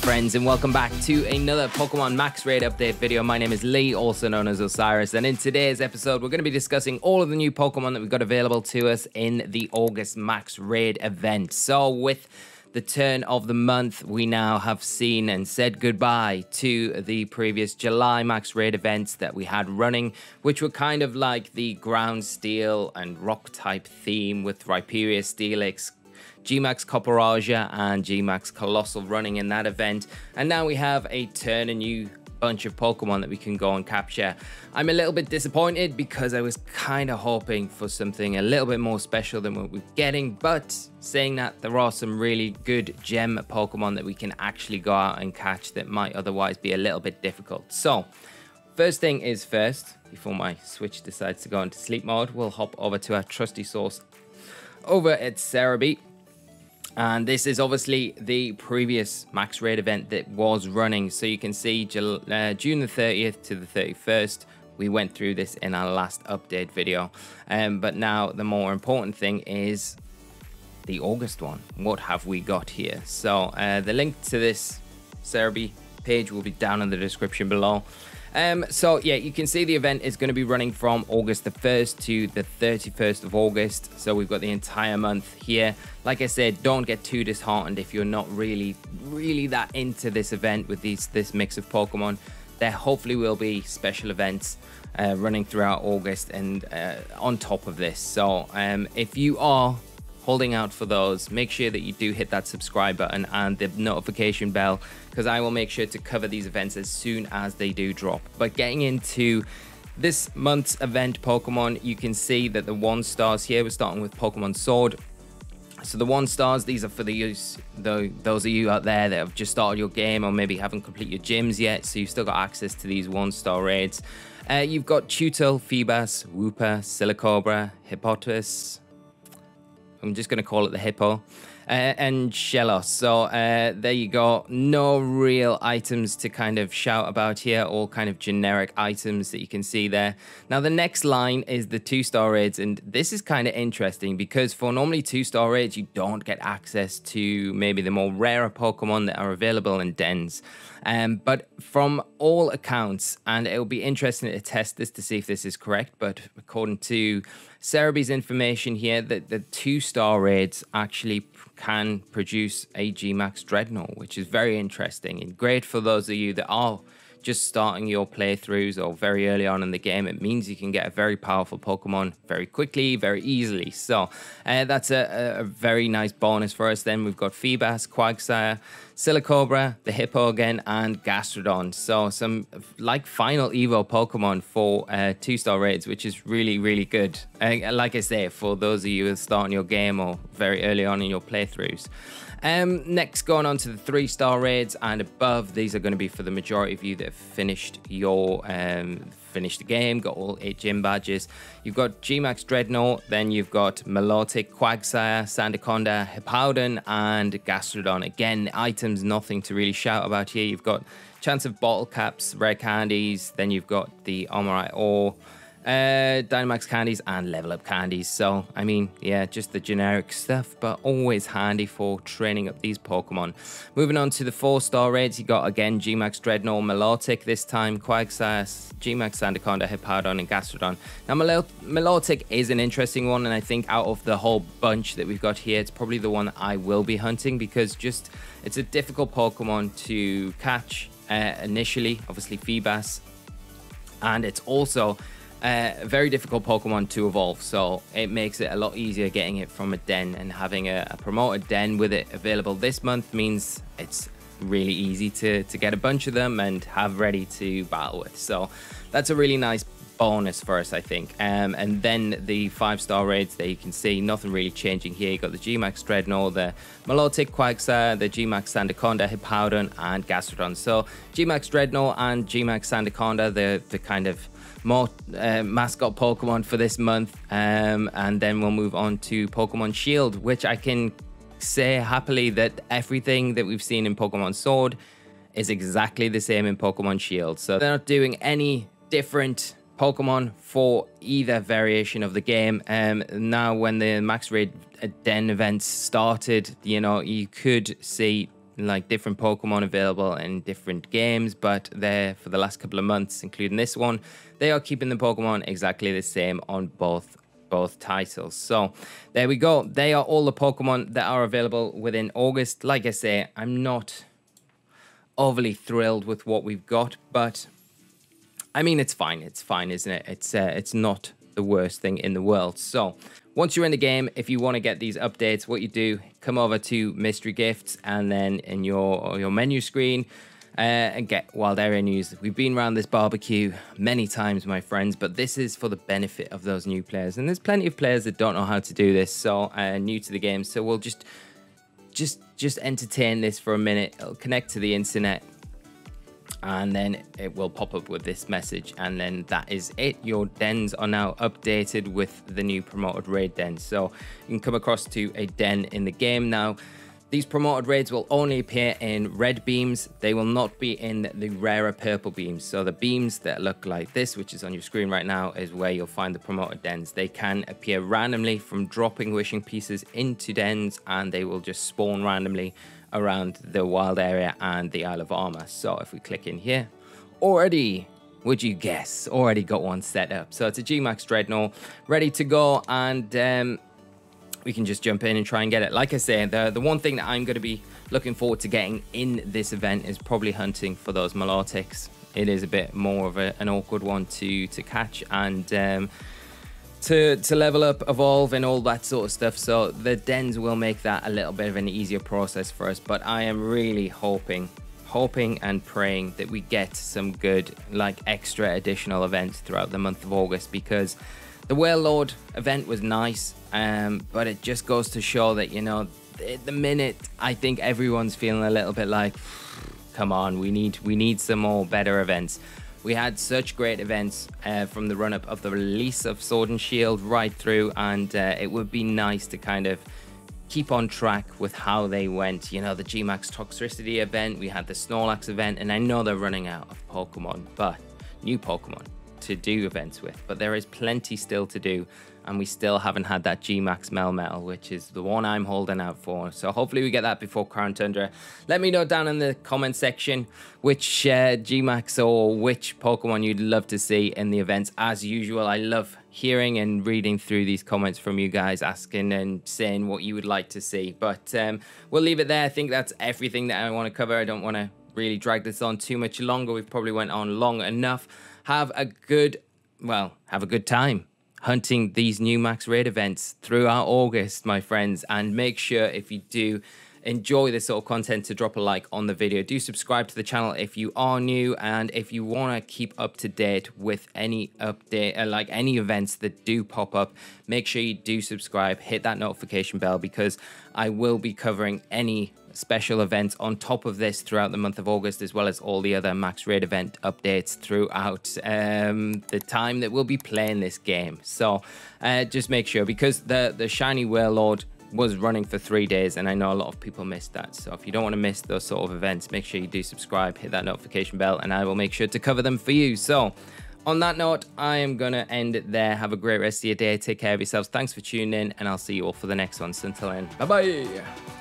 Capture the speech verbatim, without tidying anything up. friends, and welcome back to another Pokemon Max Raid update video. My name is Lee, also known as Osiris, and in today's episode we're going to be discussing all of the new Pokemon that we've got available to us in the August Max Raid event. So with the turn of the month, we now have seen and said goodbye to the previous July Max Raid events that we had running, which were kind of like the ground steel and rock type theme with Rhyperior, Steelix, G-Max Copperajah and G-Max Colossal running in that event. And now we have a turn a new bunch of Pokemon that we can go and capture. I'm a little bit disappointed because I was kind of hoping for something a little bit more special than what we're getting, but saying that, there are some really good gem Pokemon that we can actually go out and catch that might otherwise be a little bit difficult. So first thing is first, before my Switch decides to go into sleep mode, we'll hop over to our trusty source over at Serebii. And this is obviously the previous Max Raid event that was running. So you can see June the thirtieth to the thirty-first. We went through this in our last update video. Um, but now the more important thing is the August one. What have we got here? So uh, the link to this Serebii page will be down in the description below. Um, so yeah, you can see the event is going to be running from August the first to the thirty-first of August. So we've got the entire month here. Like I said, don't get too disheartened if you're not really, really that into this event with these this mix of Pokemon. There hopefully will be special events uh, running throughout August and uh, on top of this. So um, if you are holding out for those, make sure that you do hit that subscribe button and the notification bell, because I will make sure to cover these events as soon as they do drop. But getting into this month's event Pokemon, you can see that the one stars here, we're starting with Pokemon Sword. So the one stars, these are for the use though those of you out there that have just started your game or maybe haven't completed your gyms yet, so you've still got access to these one star raids. Uh, you've got Tutel, Feebas, Wooper, Silicobra, Hippotus, I'm just going to call it the Hippo, uh, and Shellos. So uh, there you go. No real items to kind of shout about here, all kind of generic items that you can see there. Now the next line is the two-star raids, and this is kind of interesting because for normally two-star raids, you don't get access to maybe the more rarer Pokemon that are available in dens. Um, but from all accounts, and it'll be interesting to test this to see if this is correct, but according to Serebii's information here, that the two-star raids actually can produce a G-Max Drednaw, which is very interesting and great for those of you that are just starting your playthroughs or very early on in the game. It means you can get a very powerful Pokemon very quickly, very easily. So uh, that's a, a very nice bonus for us. Then we've got Feebas, Quagsire, Silicobra, the Hippo again, and Gastrodon. So some like final Evo Pokemon for uh, two-star raids, which is really, really good. Uh, like I say, for those of you who are starting your game or very early on in your playthroughs. Um, next, going on to the three-star raids and above, these are going to be for the majority of you that have finished your um, finished the game, got all eight gym badges. You've got G-Max Drednaw, then you've got Milotic, Quagsire, Sandaconda, Hippowdon, and Gastrodon. Again, items, nothing to really shout about here. You've got chance of bottle caps, rare candies, then you've got the Armorite ore, uh, Dynamax candies, and level up candies. So, I mean, yeah, just the generic stuff, but always handy for training up these Pokemon. Moving on to the four star raids, you got again G-Max Drednaw, Milotic this time, Quagsire, G-Max Sandaconda, Hippowdon, and Gastrodon. Now, Mil Milotic is an interesting one, and I think out of the whole bunch that we've got here, it's probably the one that I will be hunting because just it's a difficult Pokemon to catch uh, initially, obviously, Feebas, and it's also Uh, very difficult Pokemon to evolve, so it makes it a lot easier getting it from a den, and having a, a promoted den with it available this month means it's really easy to, to get a bunch of them and have ready to battle with. So that's a really nice bonus for us, I think. Um, and then the five-star raids there, you can see nothing really changing here. You've got the G-Max Drednaw, the Milotic, Quagsire, the G-Max Sandaconda, Hippowdon, and Gastrodon. So G-Max Drednaw and G-Max Sandaconda, the, the kind of more uh, mascot Pokemon for this month, um, and then we'll move on to Pokemon Shield, which I can say happily that everything that we've seen in Pokemon Sword is exactly the same in Pokemon Shield. So they're not doing any different Pokemon for either variation of the game. Um, now when the Max Raid Den events started, you know, you could see like different Pokemon available in different games, but there for the last couple of months, including this one, they are keeping the Pokemon exactly the same on both both titles. So there we go. They are all the Pokemon that are available within August. Like I say, I'm not overly thrilled with what we've got, but I mean, it's fine. It's fine, isn't it? It's uh, it's not the worst thing in the world. So once you're in the game, if you want to get these updates, what you do, come over to Mystery Gifts, and then in your your menu screen, uh, and get Wild Area News. We've been around this barbecue many times, my friends, but this is for the benefit of those new players. And there's plenty of players that don't know how to do this, so uh, new to the game. So we'll just just just entertain this for a minute. It'll connect to the internet, and then it will pop up with this message, and then that is it. Your dens are now updated with the new promoted raid den, so you can come across to a den in the game now. These promoted raids will only appear in red beams. They will not be in the rarer purple beams. So the beams that look like this, which is on your screen right now, is where you'll find the promoted dens. They can appear randomly from dropping wishing pieces into dens, and they will just spawn randomly around the wild area and the Isle of Armor. So if we click in here, already, would you guess, already got one set up. So it's a G-Max Drednaw ready to go, and um, we can just jump in and try and get it. Like I say, the, the one thing that I'm going to be looking forward to getting in this event is probably hunting for those Milotics. It is a bit more of a, an awkward one to, to catch, and um, to, to level up, evolve, and all that sort of stuff. So the dens will make that a little bit of an easier process for us. But I am really hoping, hoping and praying that we get some good, like, extra additional events throughout the month of August, because the Wailord event was nice, um, but it just goes to show that, you know, at the minute, I think everyone's feeling a little bit like, come on, we need we need some more better events. We had such great events uh, from the run-up of the release of Sword and Shield right through, and uh, it would be nice to kind of keep on track with how they went. You know, the G-Max Toxicity event, we had the Snorlax event, and I know they're running out of Pokemon, but new Pokemon to do events with, but there is plenty still to do, and we still haven't had that G-Max Melmetal, which is the one I'm holding out for. So hopefully we get that before Crown Tundra. Let me know down in the comment section which uh, G-Max or which Pokemon you'd love to see in the events. As usual, I love hearing and reading through these comments from you guys, asking and saying what you would like to see. But um, we'll leave it there. I think that's everything that I want to cover. I don't want to really drag this on too much longer. We've probably went on long enough. Have a good, well, have a good time hunting these new Max Raid events throughout August, my friends. And make sure, if you do enjoy this sort of content, to drop a like on the video. Do subscribe to the channel if you are new, and if you want to keep up to date with any update, uh, like any events that do pop up, make sure you do subscribe, hit that notification bell, because I will be covering any special events on top of this throughout the month of August, as well as all the other Max Raid event updates throughout um, the time that we'll be playing this game. So uh, just make sure, because the, the Shiny Werelord was running for three days, and I know a lot of people missed that. So if you don't want to miss those sort of events, make sure you do subscribe, hit that notification bell, and I will make sure to cover them for you. So on that note, I am going to end it there. Have a great rest of your day. Take care of yourselves. Thanks for tuning in, and I'll see you all for the next one. So until then, bye-bye.